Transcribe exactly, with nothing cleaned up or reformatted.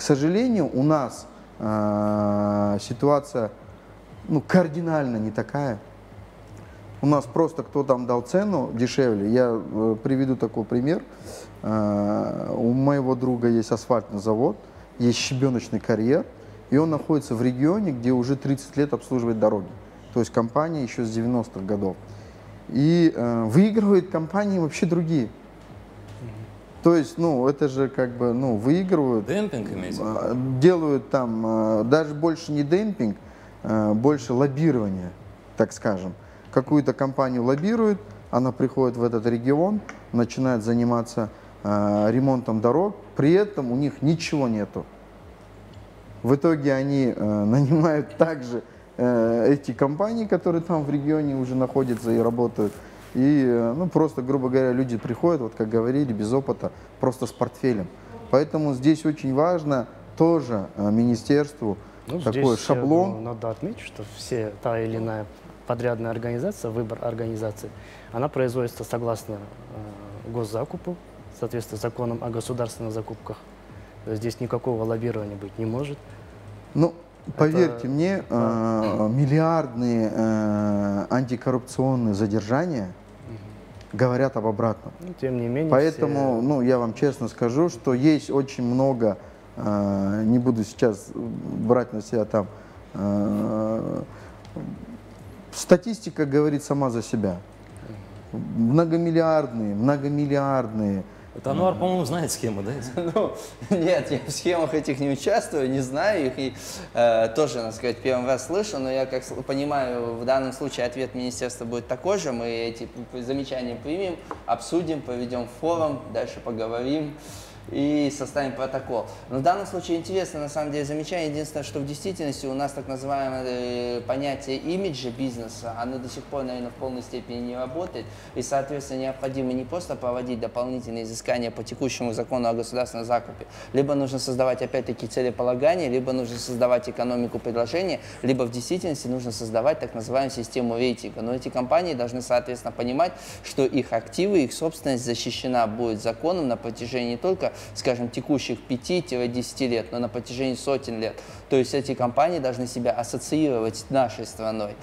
К сожалению, у нас э, ситуация ну, кардинально не такая. У нас просто кто там дал цену дешевле. Я э, приведу такой пример. Э, у моего друга есть асфальтный завод, есть щебеночный карьер, и он находится в регионе, где уже тридцать лет обслуживает дороги. То есть компания еще с девяностых годов. И э, выигрывают компании вообще другие. То есть, ну, это же как бы, ну, выигрывают. Демпинг имеется? Делают там, даже больше не демпинг, больше лоббирование, так скажем. Какую-то компанию лоббируют, она приходит в этот регион, начинает заниматься ремонтом дорог, при этом у них ничего нету. В итоге они нанимают также эти компании, которые там в регионе уже находятся и работают. И, ну, просто, грубо говоря, люди приходят, вот как говорили, без опыта, просто с портфелем. Поэтому здесь очень важно тоже министерству, ну, такой здесь шаблон. Думаю, надо отметить, что все та или иная подрядная организация, выбор организации, она производится согласно э, госзакупу, в соответствии с законом о государственных закупках. Здесь никакого лоббирования быть не может. Ну, поверьте это... мне, э, миллиардные э, антикоррупционные задержания говорят об обратном. Ну, тем не менее, поэтому, все... ну, я вам честно скажу, что есть очень много, э, не буду сейчас брать на себя там, э, статистика говорит сама за себя. Многомиллиардные, многомиллиардные. Вот Ануар, по-моему, знает схемы, да? Ну, нет, я в схемах этих не участвую, не знаю их, и э, тоже, надо сказать, первый раз слышу, но я, как понимаю, в данном случае ответ министерства будет такой же, мы эти замечания примем, обсудим, проведем форум, дальше поговорим и составим протокол. Но в данном случае интересно, на самом деле, замечание. Единственное, что в действительности у нас так называемое понятие имиджа бизнеса, оно до сих пор, наверное, в полной степени не работает. И, соответственно, необходимо не просто проводить дополнительные изыскания по текущему закону о государственном закупе. Либо нужно создавать, опять-таки, целеполагание, либо нужно создавать экономику предложения, либо в действительности нужно создавать так называемую систему рейтинга. Но эти компании должны, соответственно, понимать, что их активы, их собственность защищена будет законом на протяжении не только, скажем, текущих пяти-десяти лет, но на протяжении сотен лет. То есть эти компании должны себя ассоциировать с нашей страной.